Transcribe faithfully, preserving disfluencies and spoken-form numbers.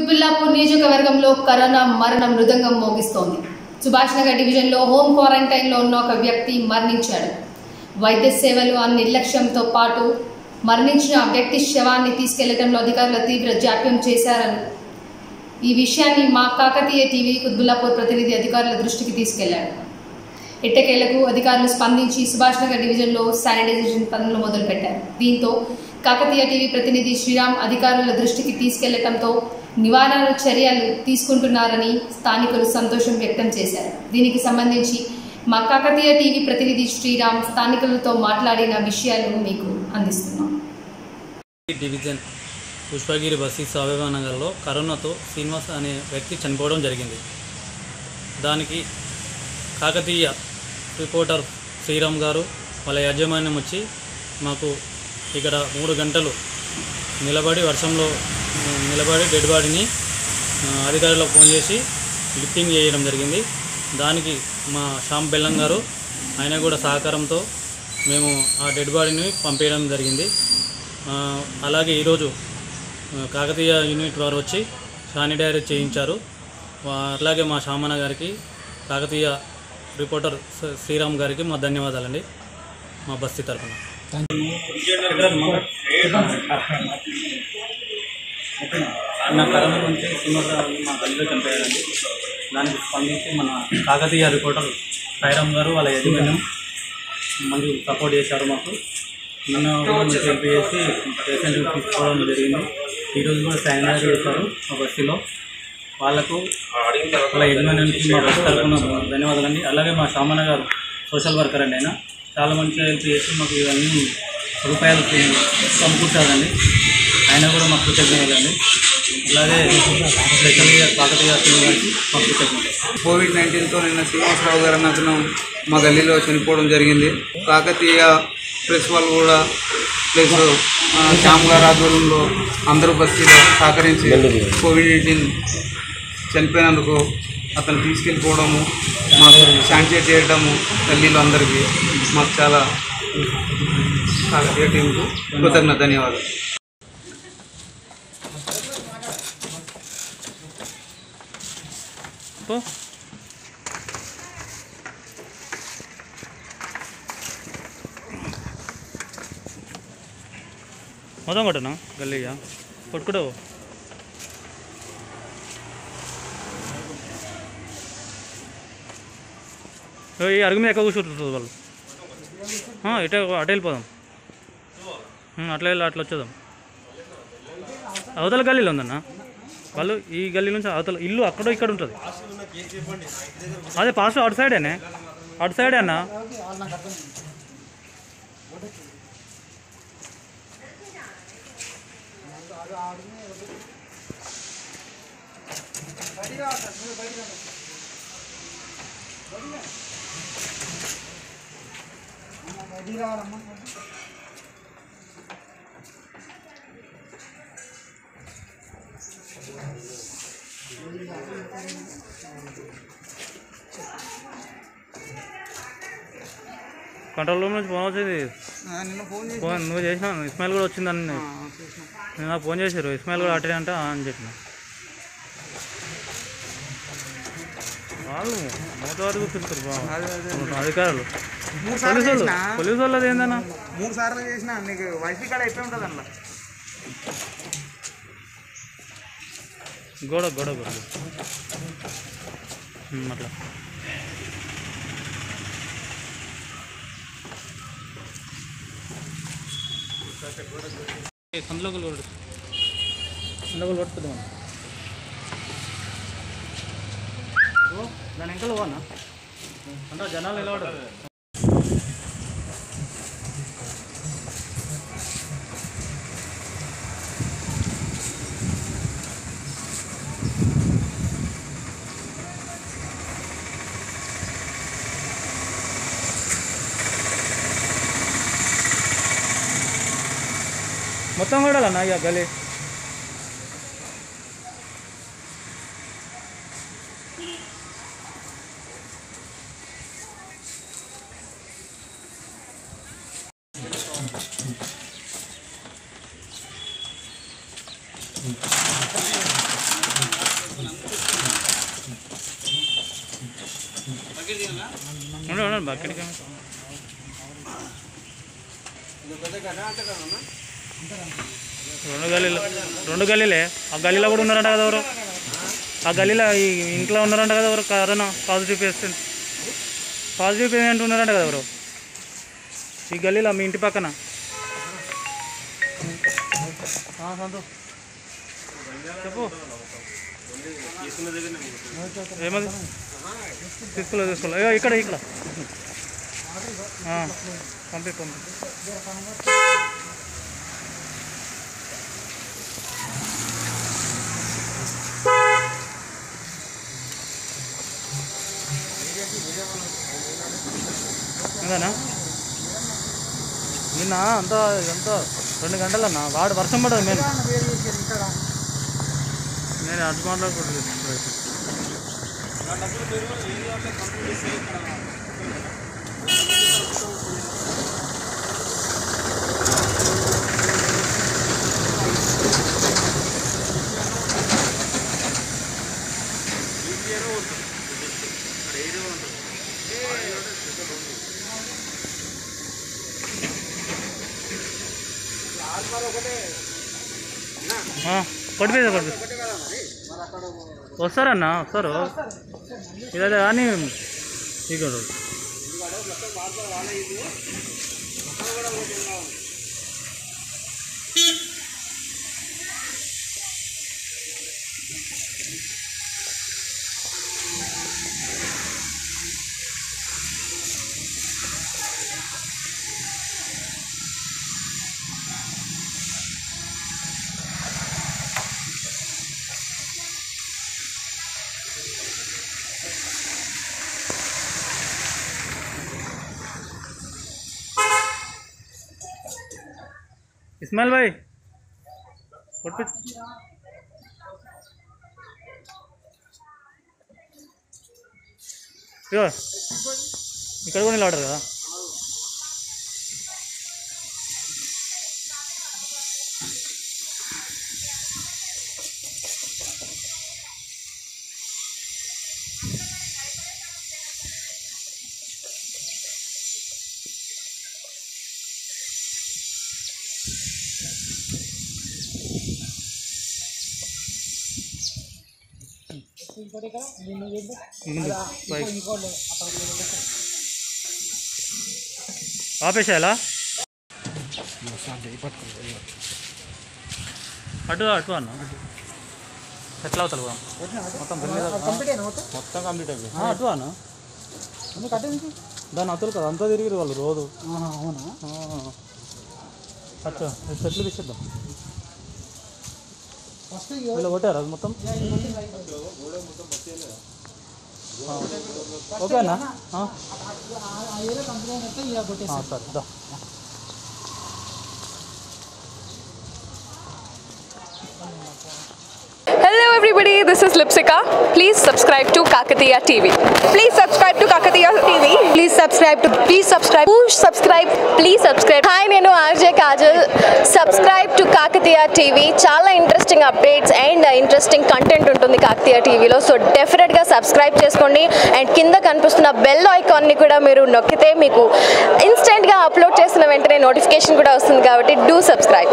Quthbullapur నియోజకవర్గంలో corona మరణ మృదంగం మోగిస్తోంది. సుభాష్ నగర్ డివిజన్ లో హోమ్ క్వారంటైన్ లో ఉన్న ఒక వ్యక్తి మరణించాడు. వైద్య సేవలు ఆ నిర్లక్ష్యంతో పాటు మరణించిన ఆ వ్యక్తి శవాన్ని తీసుకెళ్లడంలో అధికారులు తీవ్ర జాప్యం చేశారని ఈ విషయాన్ని మా కాకతీయ టీవీ Quthbullapur ప్రతినిధి అధికారుల దృష్టికి తీసుకెళ్లారు. ఎట్టకేలకు అధికారులు స్పందించి సుభాష్ నగర్ డివిజన్ లో శానిటైజేషన్ పనులు మొదలుపెట్టారు. దీంతో కాకతీయ టీవీ ప్రతినిధి శ్రీరామ్ అధికారుల దృష్టికి తీసుకెళ్లడంతో నివారణ చర్యలు తీసుకుంటున్నారని స్థానికులు సంతోషం వ్యక్తం చేశారు. దీనికి సంబంధించి మా కాకతీయ టీవీ ప్రతినిధి శ్రీరామ్ స్థానికులతో మాట్లాడిన విషయాలు మీకు అందిస్తున్నాం. డివిజన్ పుష్పగిరి బస్సీ సావేవానగర్లో కరోనాతో శ్రీనివాస్ అనే వ్యక్తి చనిపోవడం జరిగింది. దానికి కాకతీయ రిపోర్టర్ శ్రీరామ్ గారు వాళ్ళ యాజమాన్యం వచ్చి మాకు ఇక్కడ మూడు గంటలు నిలబడి వర్షంలో నిలబడి డెడ్ బాడీని అధికారులకు ఫోన్ చేసి లిఫ్టింగ్ చేయడం జరిగింది. దానికి మా శ్యామ్ బెల్లం గారు ఆయన కూడా సహకారంతో మేము ఆ డెడ్ బాడీని పంపించడం జరిగింది. అలాగే ఈరోజు కాకతీయ యూనిట్ వారు వచ్చి శానిటైజర్ చేయించారు. అలాగే మా శ్యామన్న గారికి కాకతీయ రిపోర్టర్ శ్రీరామ్ గారికి మా ధన్యవాదాలండి మా బస్తీ తరఫున. నా కరోనా నుంచి శ్రీనివాస మా గల్లీలో చంపేయాలండి. దానికి స్పందించి మన కాకతీయ రిపోర్టర్ సాయిరామ్ గారు వాళ్ళ యజమాన్యం మంచి సపోర్ట్ చేశారు. మాకు నిన్న హెల్ప్ చేసి పేషెంట్ తీసుకోవడం జరిగింది. ఈరోజు కూడా శానిటైజర్ చేశారు మా బస్సులో. వాళ్ళకు వాళ్ళ యజమాన్యానికి మా బస్సు తరఫున ధన్యవాదాలండి. అలాగే మా సామాన్య గారు సోషల్ వర్కర్ అండి. ఆయన చాలా మంచిగా హెల్ప్ చేసి మాకు ఇవన్నీ రూపాయలు సమకూర్చాలండి. ఆయన కూడా మాకు కృతజ్ఞతలండి. అలాగే స్పెషల్గా కాకతీయ మాకు కృతజ్ఞతలు. కోవిడ్ నైన్టీన్తో నిన్న శ్రీనివాసరావు గారు అతను మా గల్లీలో చనిపోవడం జరిగింది. కాకతీయ ప్రెస్ వాళ్ళు కూడా ప్లస్ శ్యామ్ గారు ఆధ్వర్యంలో అందరూ బస్తీలో సహకరించి కోవిడ్ నైన్టీన్ చనిపోయినందుకు అతను తీసుకెళ్ళిపోవడము మాకు శానిటైజ్ చేయడము గల్లీలో అందరికీ మాకు చాలా కాకతీయ టీంకు కృతజ్ఞత ధన్యవాదాలు. మొదం కొట్టనా గల్లీగా కొట్టుకుంటావు. ఈ అరుగు మీద ఎక్కడ కూర్చుంటుంది వాళ్ళు. ఇటే అటు వెళ్ళిపోదాం, అట్లా వెళ్ళి అట్లా వచ్చేద్దాం. అవతల గల్లీలో ఉందన్న వాళ్ళు. ఈ గల్లీ నుంచి అవతల ఇల్లు అక్కడ ఇక్కడ ఉంటుంది. అదే పాస్ అటు సైడేనే, అటు సైడే అన్న. కంట్రోల్ రూమ్ నుంచి ఫోన్ వచ్చింది. ఫోన్ నువ్వు చేసినా ఇస్మాయిల్ కూడా వచ్చిందని నేను నాకు ఫోన్ చేశారు. ఇస్మాయిల్ కూడా అటే అంట అని చెప్పిన వాళ్ళు మూతవారు కూర్చుంటారు. బాగా అధికారులు పోలీసు పోలీసు వాళ్ళది ఏందన్నా మూడు సార్లు చేసినా నీకు వైఫీ కాడ ఎట్లా ఉంటుంది అన్న. గోడ గోడ గోడ అట్లా సందులో కొడు సందులో కొట్టుకుందాం. దాని ఎంకలు పోనా అంటే జనాలు ఎలా ఉంటుంది. మొత్తం కూడా అన్న ఇక గలీ రెండు గల్లీలే ఆ గల్లీలో కూడా ఉన్నారంట కదా ఎవరు ఆ గల్లీలో ఇంట్లో ఉన్నారంట కదా ఎవరు corona positive patient positive patient ఉన్నారంట కదా ఎవరు ఈ గల్లీలో మీ ఇంటి పక్కన ఆ సంతో చెప్పు తీసుకున్న దగ్గర ఏమది తీసుకోలే తీసుకోలే ఇక్కడ ఇక్కడ ఆ కంప్లీట్ కంప్లీట్ నిన్న అంత ఎంత రెండు గంటలన్నా వాడు వర్షం పడదు నేను నేను అటు మాట్లాడుకోలేదు వస్తారన్న వస్తారు ఇదే కానీ ఇక్కడ इस्माइल भाई इकड़ को लाडर कदा ఆపేసేయాలా అటు అటు అన్న ఎట్లా అవుతారు మొత్తం మొత్తం కంప్లీట్ అయిపోయింది అటు అన్న దాని అతులు కదా అంతా తిరిగి వాళ్ళు రోజు అవునా అచ్చా సెట్లు తీసేద్దాం కొట్టారు మొత్తం ఓకేనా sir Hello everybody, this is Lipsika. Please subscribe to Kakatiya T V. Please subscribe to Kakatiya T V. Please subscribe to. Please subscribe. Push subscribe. Please subscribe. Hi, nenu R J Kajal. Subscribe to Kakatiya T V. Chala interesting updates and interesting content untundi Kakatiya T V lo. So definitely ga subscribe cheskondi and kinda kanipustunna bell icon ni kuda meeru nokkite meeku instant ga upload chesina ventane notification kuda vastundi kabatti do subscribe.